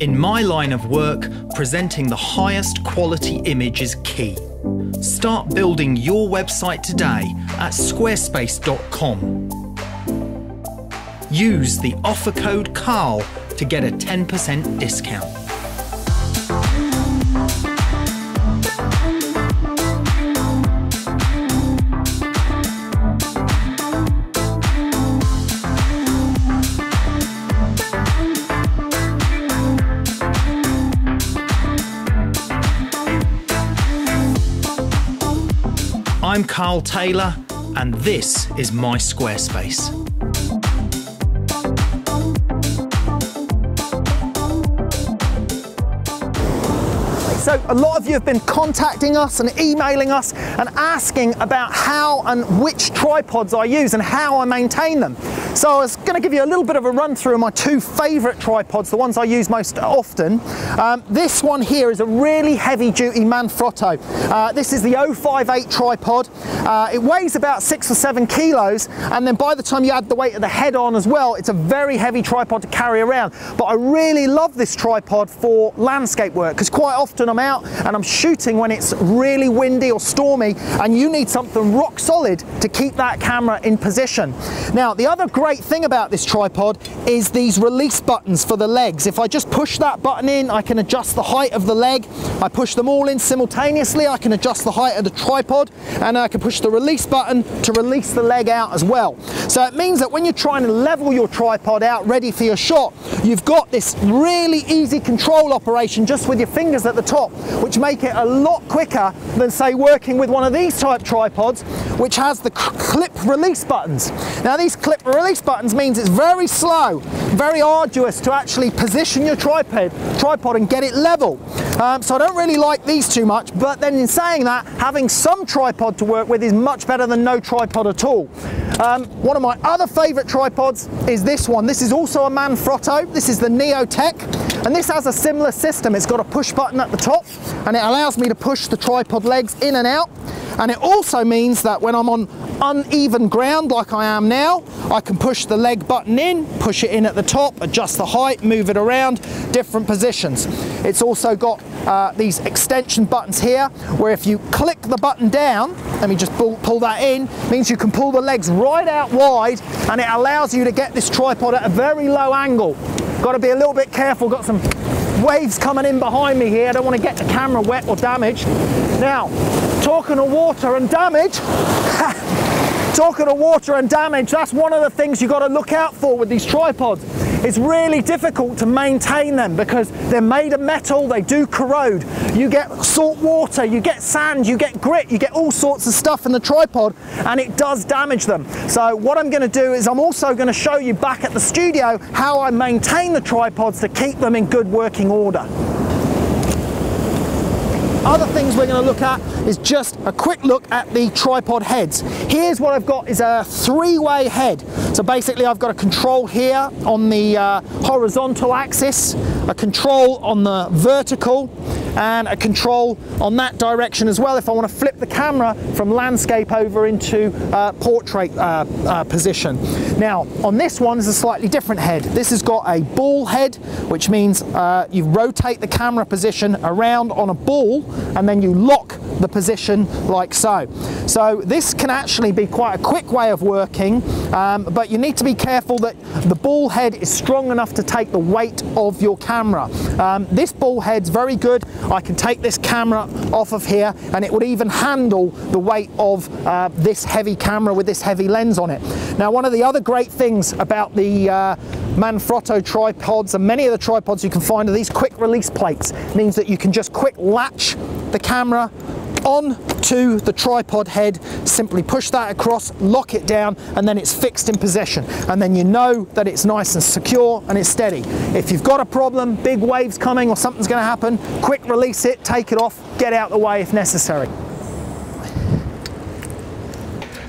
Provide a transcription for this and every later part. In my line of work, presenting the highest quality image is key. Start building your website today at squarespace.com. Use the offer code KARL to get a 10% discount. I'm Karl Taylor, and this is my Squarespace. So a lot of you have been contacting us and emailing us and asking about how and which tripods I use and how I maintain them. So I was going to give you a little bit of a run through of my two favourite tripods, the ones I use most often. This one here is a really heavy duty Manfrotto. This is the 058 tripod. It weighs about 6 or 7 kilos, and then by the time you add the weight of the head on as well, it's a very heavy tripod to carry around. But I really love this tripod for landscape work, because quite often I'm out and I'm shooting when it's really windy or stormy, and you need something rock solid to keep that camera in position. Now, the other great thing about this tripod is these release buttons for the legs. If I just push that button in, I can adjust the height of the leg. I push them all in simultaneously, I can adjust the height of the tripod, and I can push the release button to release the leg out as well. So it means that when you're trying to level your tripod out ready for your shot, you've got this really easy control operation just with your fingers at the top, which make it a lot quicker than, say, working with one of these type tripods, which has the clip release buttons. Now, these clip release buttons means it's very slow, very arduous to actually position your tripod and get it level. So I don't really like these too much, but then in saying that, having some tripod to work with is much better than no tripod at all. One of my other favourite tripods is this one. This is also a Manfrotto. This is the Neotech, and this has a similar system. It's got a push button at the top, and it allows me to push the tripod legs in and out. And it also means that when I'm on uneven ground like I am now, I can push the leg button in, push it in at the top, adjust the height, move it around, different positions. It's also got these extension buttons here, where if you click the button down, let me just pull that in, means you can pull the legs right out wide, and it allows you to get this tripod at a very low angle. Got to be a little bit careful, got some waves coming in behind me here. I don't want to get the camera wet or damaged. Now, talking of water and damage, talking of water and damage, that's one of the things you've got to look out for with these tripods. It's really difficult to maintain them because they're made of metal, they do corrode. You get salt water, you get sand, you get grit, you get all sorts of stuff in the tripod, and it does damage them. So what I'm going to do is I'm also going to show you back at the studio how I maintain the tripods to keep them in good working order. Other things we're going to look at is just a quick look at the tripod heads. Here's what I've got is a three-way head. So basically I've got a control here on the horizontal axis, a control on the vertical, and a control on that direction as well if I want to flip the camera from landscape over into portrait position. Now, on this one is a slightly different head. This has got a ball head, which means you rotate the camera position around on a ball and then you lock the position like so. So this can actually be quite a quick way of working, but you need to be careful that the ball head is strong enough to take the weight of your camera. This ball head's very good. I can take this camera off of here and it would even handle the weight of this heavy camera with this heavy lens on it. Now, one of the other great things about the Manfrotto tripods, and many of the tripods you can find, are these quick release plates. It means that you can just quick latch the camera on to the tripod head, simply push that across, lock it down, and then it's fixed in position, and then you know that it's nice and secure and it's steady. If you've got a problem, big waves coming or something's going to happen, quick release it, take it off, get out the way if necessary.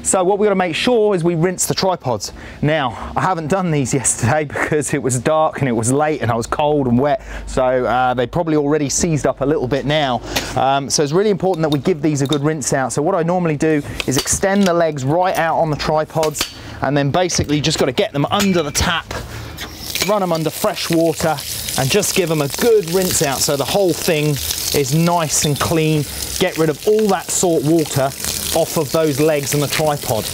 So what we've got to make sure is we rinse the tripods. Now, I haven't done these yesterday because it was dark and it was late and I was cold and wet, so they probably already seized up a little bit now. So it's really important that we give these a good rinse out. So what I normally do is extend the legs right out on the tripods, and then basically just got to get them under the tap, run them under fresh water and just give them a good rinse out so the whole thing is nice and clean. Get rid of all that salt water off of those legs and the tripod.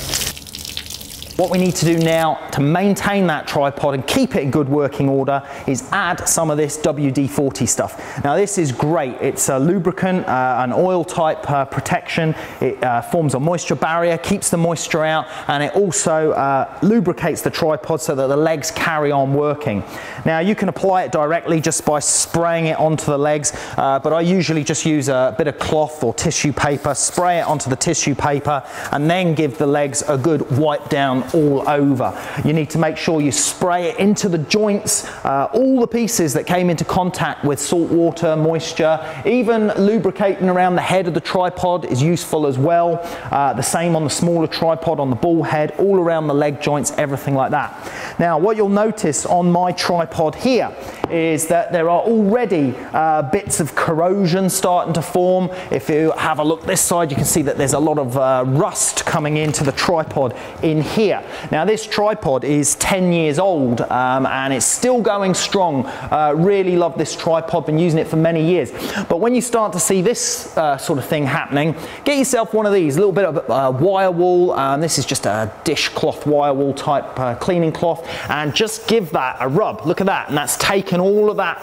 What we need to do now to maintain that tripod and keep it in good working order is add some of this WD-40 stuff. Now this is great, it's a lubricant, an oil type protection, it forms a moisture barrier, keeps the moisture out, and it also lubricates the tripod so that the legs carry on working. Now you can apply it directly just by spraying it onto the legs, but I usually just use a bit of cloth or tissue paper, spray it onto the tissue paper, and then give the legs a good wipe down all over. You need to make sure you spray it into the joints, all the pieces that came into contact with salt water, moisture, even lubricating around the head of the tripod is useful as well. The same on the smaller tripod, on the ball head, all around the leg joints, everything like that. Now what you'll notice on my tripod here is that there are already bits of corrosion starting to form. If you have a look this side, you can see that there's a lot of rust coming into the tripod in here. Now this tripod is 10 years old and it's still going strong. Really love this tripod, been using it for many years. But when you start to see this sort of thing happening, get yourself one of these, a little bit of wire wool. This is just a dishcloth wire wool type cleaning cloth, and just give that a rub. Look at that, and that's taken all of that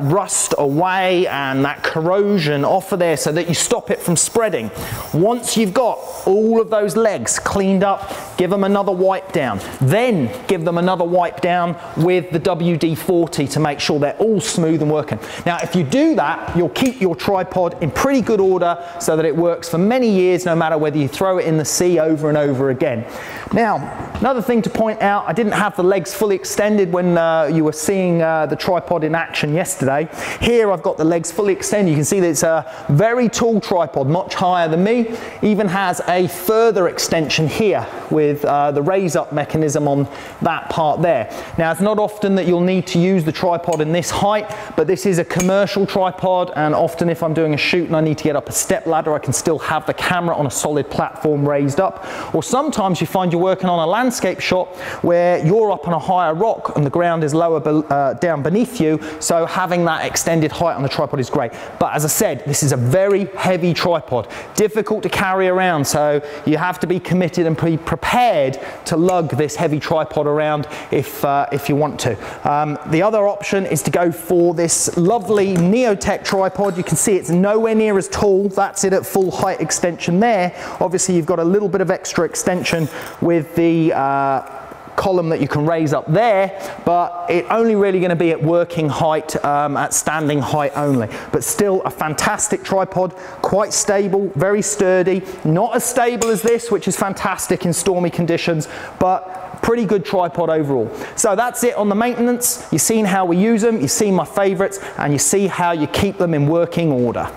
rust away and that corrosion off of there so that you stop it from spreading. Once you've got all of those legs cleaned up, give them another wipe down. Then give them another wipe down with the WD-40 to make sure they're all smooth and working. Now if you do that, you'll keep your tripod in pretty good order so that it works for many years, no matter whether you throw it in the sea over and over again. Now another thing to point out, I didn't have the legs fully extended when you were seeing the tripod in action yesterday. Here I've got the legs fully extended. You can see that it's a very tall tripod, much higher than me, even has a further extension here with the raise up mechanism on that part there. Now it's not often that you'll need to use the tripod in this height, but this is a commercial tripod, and often if I'm doing a shoot and I need to get up a step ladder, I can still have the camera on a solid platform raised up. Or sometimes you find you're working on a landscape shot where you're up on a higher rock and the ground is lower down beneath you, so having that extended height on the tripod is great. But as I said, this is a very heavy tripod, difficult to carry around, so you have to be committed and be prepared to lug this heavy tripod around if you want to. The other option is to go for this lovely Neotech tripod. You can see it's nowhere near as tall, that's it at full height extension there. Obviously you've got a little bit of extra extension with the column that you can raise up there, but it's only really going to be at working height, at standing height only. But still a fantastic tripod, quite stable, very sturdy, not as stable as this, which is fantastic in stormy conditions, but pretty good tripod overall. So that's it on the maintenance. You've seen how we use them, you've seen my favorites, and you see how you keep them in working order.